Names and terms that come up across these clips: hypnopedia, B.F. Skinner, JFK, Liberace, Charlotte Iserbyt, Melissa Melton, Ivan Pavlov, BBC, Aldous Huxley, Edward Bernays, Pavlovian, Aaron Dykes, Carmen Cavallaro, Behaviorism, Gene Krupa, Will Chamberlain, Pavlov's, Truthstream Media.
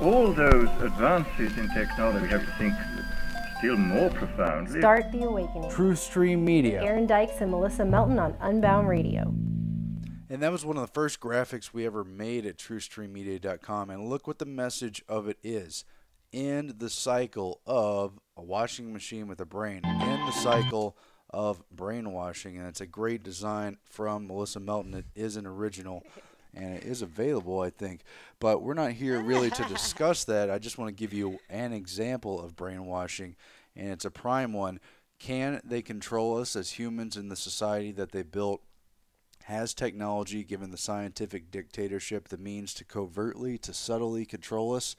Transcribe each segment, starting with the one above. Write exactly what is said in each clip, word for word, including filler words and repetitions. all those advances in technology, we have to think still more profoundly. Start the awakening. Truthstream Media. Aaron Dykes and Melissa Melton on Unbound Radio. And that was one of the first graphics we ever made at Truthstream Media dot com. And look what the message of it is. End the cycle of a washing machine with a brain. End the cycle of brainwashing. And it's a great design from Melissa Melton. It is an original. And it is available, I think. But we're not here really to discuss that. I just want to give you an example of brainwashing, and it's a prime one. Can they control us as humans in the society that they built? Has technology given the scientific dictatorship the means to covertly, to subtly control us?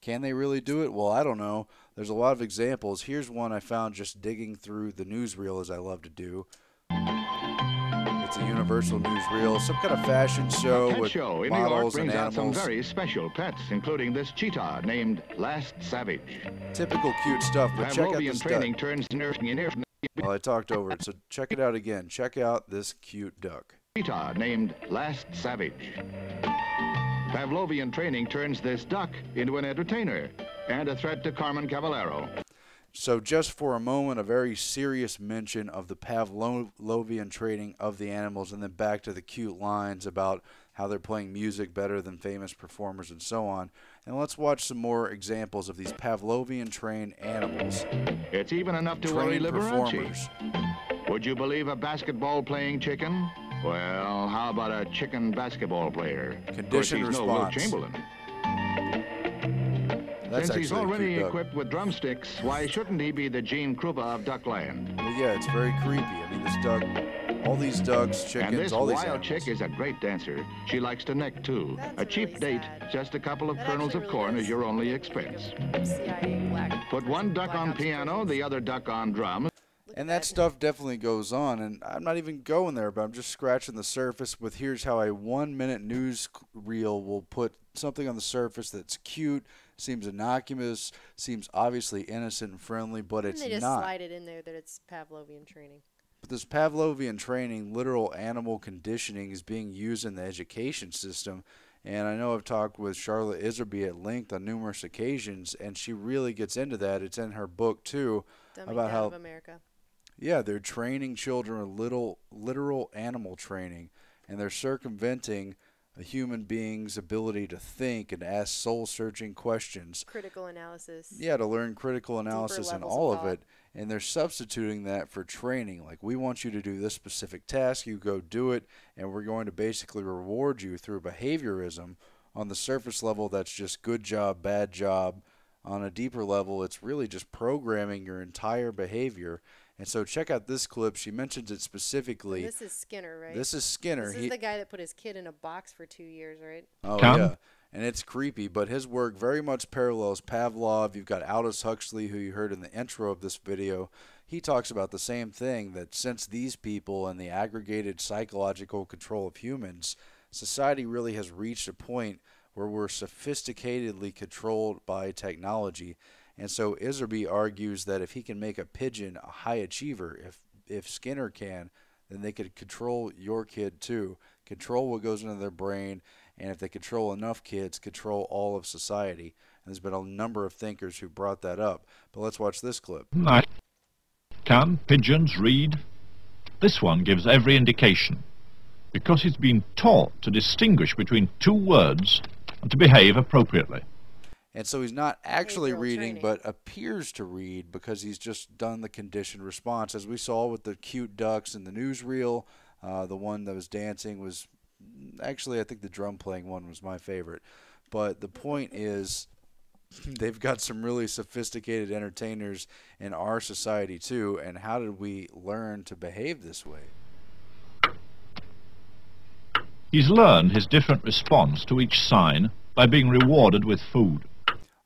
Can they really do it? Well, I don't know. There's a lot of examples. Here's one I found just digging through the newsreel, as I love to do. It's a Universal newsreel, some kind of fashion show with show in models New York and animals. Out some very special pets, including this cheetah named Last Savage. Typical cute stuff, but check out this training turns Well, I talked over it, so check it out again. Check out this cute duck. Cheetah named Last Savage. Pavlovian training turns this duck into an entertainer and a threat to Carmen Cavallaro. So just for a moment, a very serious mention of the Pavlovian training of the animals, and then back to the cute lines about how they're playing music better than famous performers and so on. And let's watch some more examples of these Pavlovian-trained animals. It's even enough to worry Liberace. Would you believe a basketball-playing chicken? Well, how about a chicken basketball player? Conditioned response. No Will Chamberlain. That's Since he's already equipped with drumsticks, why shouldn't he be the Gene Krupa of Duckland? Well, yeah, it's very creepy. I mean, this duck, all these ducks, chickens, and this all these wild animals. Chick is a great dancer. She likes to neck, too. That's a cheap really date, sad. Just a couple of that kernels of really corn is your only expense. Put one duck on piano, the other duck on drums. And that stuff definitely goes on, and I'm not even going there, but I'm just scratching the surface with here's how a one-minute news reel will put something on the surface that's cute, seems innocuous, seems obviously innocent and friendly, but it's not. They just slide it in there that it's Pavlovian training. But this Pavlovian training, literal animal conditioning, is being used in the education system. And I know I've talked with Charlotte Iserbyt at length on numerous occasions, and she really gets into that. It's in her book, too, about how, America. Yeah, they're training children with little, literal animal training, and they're circumventing a human being's ability to think and ask soul-searching questions. Critical analysis. Yeah, to learn critical analysis and all of it. And they're substituting that for training. Like, we want you to do this specific task, you go do it, and we're going to basically reward you through behaviorism. On the surface level, that's just good job, bad job. On a deeper level, it's really just programming your entire behavior. And so check out this clip. She mentions it specifically. This is Skinner, right? This is Skinner. This is he, the guy that put his kid in a box for two years, right? Oh, Tom? Yeah. And it's creepy, but his work very much parallels Pavlov. You've got Aldous Huxley, who you heard in the intro of this video. He talks about the same thing, that since these people and the aggregated psychological control of humans, society really has reached a point where we're sophisticatedly controlled by technology. And so Iserbyt argues that if he can make a pigeon a high achiever, if if Skinner can, then they could control your kid too. Control what goes into their brain, and if they control enough kids, control all of society. And there's been a number of thinkers who brought that up. But let's watch this clip. I can pigeons read? This one gives every indication, because it's been taught to distinguish between two words and to behave appropriately. And so he's not actually reading, but appears to read because he's just done the conditioned response. As we saw with the cute ducks in the newsreel, uh, the one that was dancing was actually, I think the drum playing one was my favorite. But the point is they've got some really sophisticated entertainers in our society too. And how did we learn to behave this way? He's learned his different response to each sign by being rewarded with food.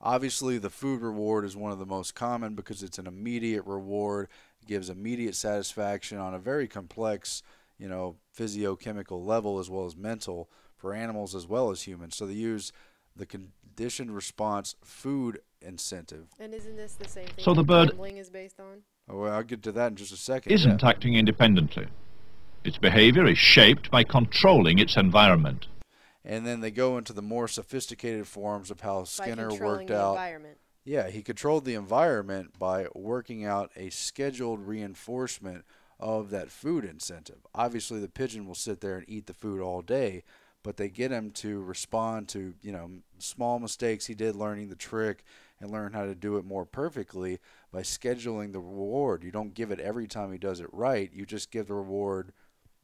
Obviously, the food reward is one of the most common because it's an immediate reward. It gives immediate satisfaction on a very complex, you know, physiochemical level as well as mental for animals as well as humans. So they use the conditioned response food incentive. And isn't this the same thing so the bird gambling is based on? Oh, well, I'll get to that in just a second. Isn't yeah. acting independently. Its behavior is shaped by controlling its environment. and then they go into the more sophisticated forms of how Skinner worked out. Yeah, he controlled the environment by working out a scheduled reinforcement of that food incentive. Obviously, the pigeon will sit there and eat the food all day, but they get him to respond to, you know, small mistakes he did learning the trick and learn how to do it more perfectly by scheduling the reward. You don't give it every time he does it right. You just give the reward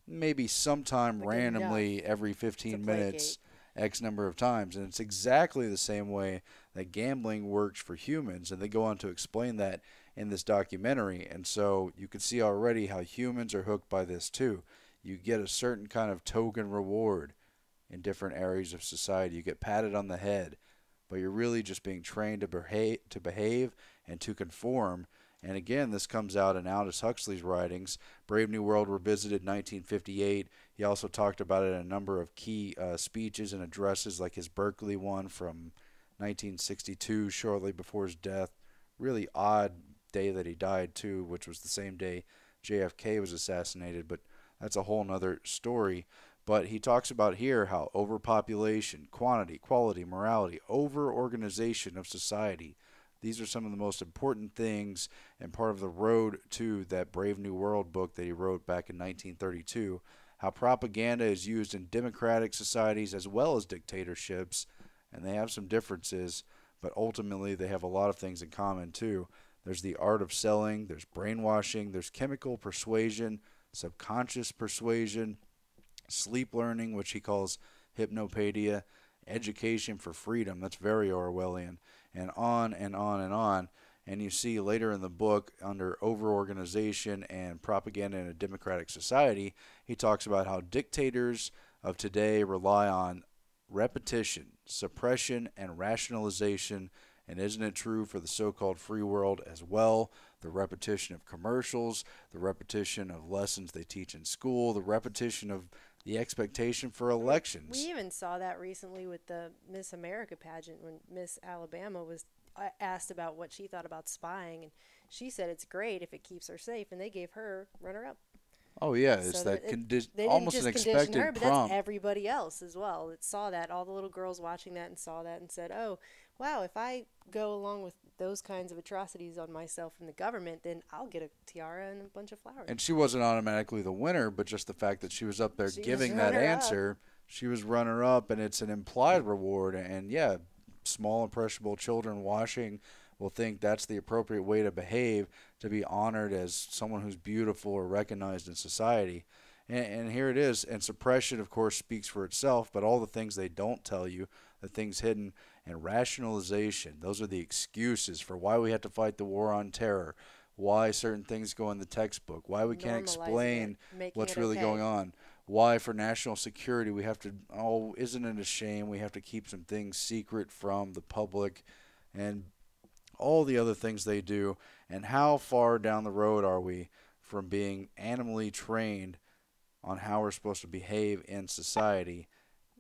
maybe sometime like randomly every fifteen minutes, X number of times. And it's exactly the same way that gambling works for humans. And they go on to explain that in this documentary. And so you can see already how humans are hooked by this too. You get a certain kind of token reward in different areas of society. You get patted on the head, but you're really just being trained to behave, to behave and to conform. And again, this comes out in Aldous Huxley's writings. Brave New World Revisited, nineteen fifty-eight. He also talked about it in a number of key uh, speeches and addresses, like his Berkeley one from nineteen sixty-two, shortly before his death. Really odd day that he died, too, which was the same day J F K was assassinated, but that's a whole nother story. But he talks about here how overpopulation, quantity, quality, morality, over-organization of society, these are some of the most important things and part of the road to that Brave New World book that he wrote back in nineteen thirty-two, how propaganda is used in democratic societies as well as dictatorships, and they have some differences, but ultimately they have a lot of things in common too. There's the art of selling, there's brainwashing, there's chemical persuasion, subconscious persuasion, sleep learning, which he calls hypnopedia, education for freedom, that's very Orwellian, and on and on and on. And you see later in the book, under overorganization and propaganda in a democratic society, he talks about how dictators of today rely on repetition, suppression, and rationalization. And isn't it true for the so-called free world as well? The repetition of commercials, the repetition of lessons they teach in school, the repetition of the expectation for elections. We even saw that recently with the Miss America pageant when Miss Alabama was asked about what she thought about spying, and she said it's great if it keeps her safe, and they gave her runner-up. Oh yeah, so it's that, that condi it, almost an expected her, but prompt. That's everybody else as well that saw that. All the little girls watching that and saw that and said, "Oh, wow! If I go along with those kinds of atrocities on myself and the government, then I'll get a tiara and a bunch of flowers." And she wasn't automatically the winner, but just the fact that she was up there she giving that answer, up. she was runner-up, and it's an implied reward. And yeah, small impressionable children watching will think that's the appropriate way to behave, to be honored as someone who's beautiful or recognized in society. And, and here it is. And suppression, of course, speaks for itself, but all the things they don't tell you, the things hidden, and rationalization, those are the excuses for why we have to fight the war on terror, why certain things go in the textbook, why we can't explain what's really going on, why for national security we have to, oh, isn't it a shame we have to keep some things secret from the public, and all the other things they do. And how far down the road are we from being animally trained on how we're supposed to behave in society?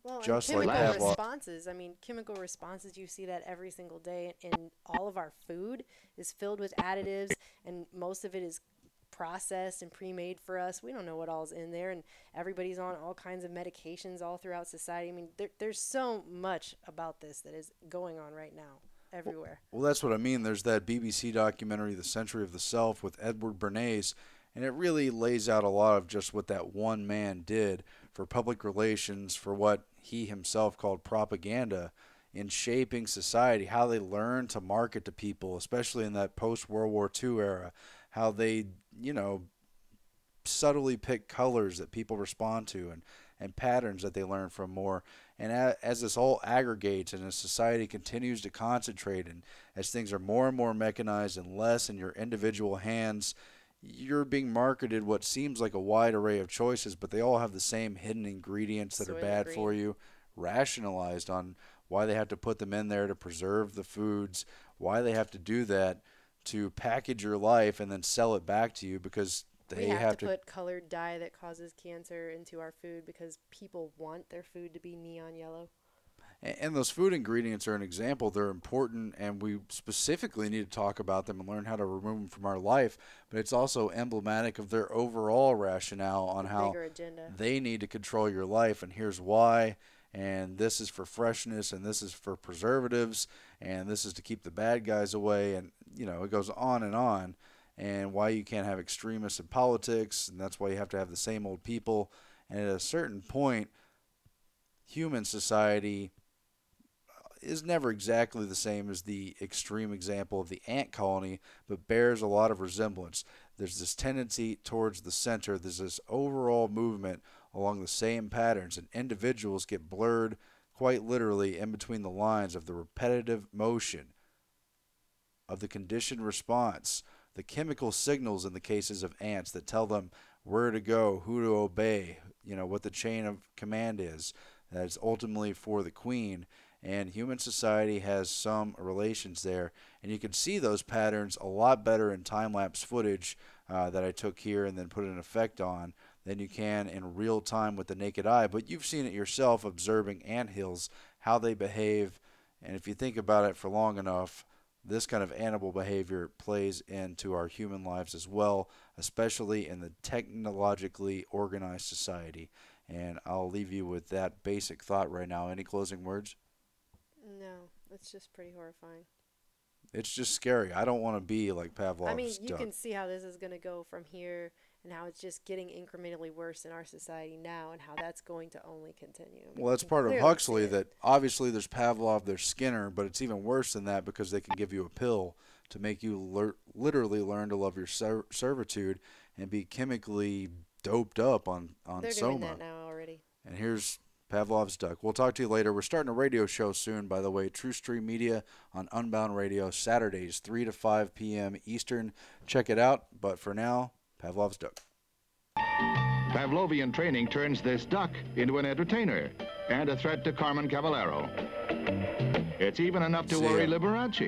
Well, just chemical like that. responses. I mean, chemical responses, you see that every single day. And all of our food is filled with additives, and most of it is processed and pre-made for us. We don't know what all's in there, and everybody's on all kinds of medications all throughout society. I mean, there, there's so much about this that is going on right now. Everywhere. Well, that's what I mean. There's that B B C documentary, The Century of the Self, with Edward Bernays, and it really lays out a lot of just what that one man did for public relations, for what he himself called propaganda, in shaping society, how they learned to market to people, especially in that post-World War Two era, how they, you know, subtly pick colors that people respond to, and and patterns that they learn from more. And as this all aggregates and as society continues to concentrate, and as things are more and more mechanized and less in your individual hands, you're being marketed what seems like a wide array of choices, but they all have the same hidden ingredients that Soy are bad green. for you, rationalized on why they have to put them in there to preserve the foods, why they have to do that to package your life and then sell it back to you, because They we have, have to, to put colored dye that causes cancer into our food because people want their food to be neon yellow. And, and those food ingredients are an example. They're important, and we specifically need to talk about them and learn how to remove them from our life. But it's also emblematic of their overall rationale on the how they need to control your life, and here's why. and this is for freshness, and this is for preservatives, and this is to keep the bad guys away, and, you know, it goes on and on, and why you can't have extremists in politics, and that's why you have to have the same old people. And at a certain point, human society is never exactly the same as the extreme example of the ant colony, but bears a lot of resemblance. There's this tendency towards the center. There's this overall movement along the same patterns, and individuals get blurred quite literally in between the lines of the repetitive motion of the conditioned response, the chemical signals in the cases of ants that tell them where to go, who to obey, you know, what the chain of command is, that is ultimately for the queen. And human society has some relations there, and you can see those patterns a lot better in time-lapse footage uh, that I took here and then put an effect on than you can in real time with the naked eye. But you've seen it yourself observing anthills, how they behave, and if you think about it for long enough, this kind of animal behavior plays into our human lives as well, especially in the technologically organized society. And I'll leave you with that basic thought right now. Any closing words? No, it's just pretty horrifying. It's just scary. I don't want to be like Pavlov's. I mean, you duck. Can see how this is going to go from here, and how it's just getting incrementally worse in our society now, and how that's going to only continue. Well, that's part of Huxley, that obviously there's Pavlov, there's Skinner, but it's even worse than that because they can give you a pill to make you lear literally learn to love your ser servitude and be chemically doped up on, on They're Soma. They're doing that now already. And here's Pavlov's duck. We'll talk to you later. We're starting a radio show soon, by the way. Truthstream Media on Unbound Radio, Saturdays, three to five P M Eastern. Check it out. But for now, Pavlov's duck. Pavlovian training turns this duck into an entertainer and a threat to Carmen Cavallaro. It's even enough to worry Liberace.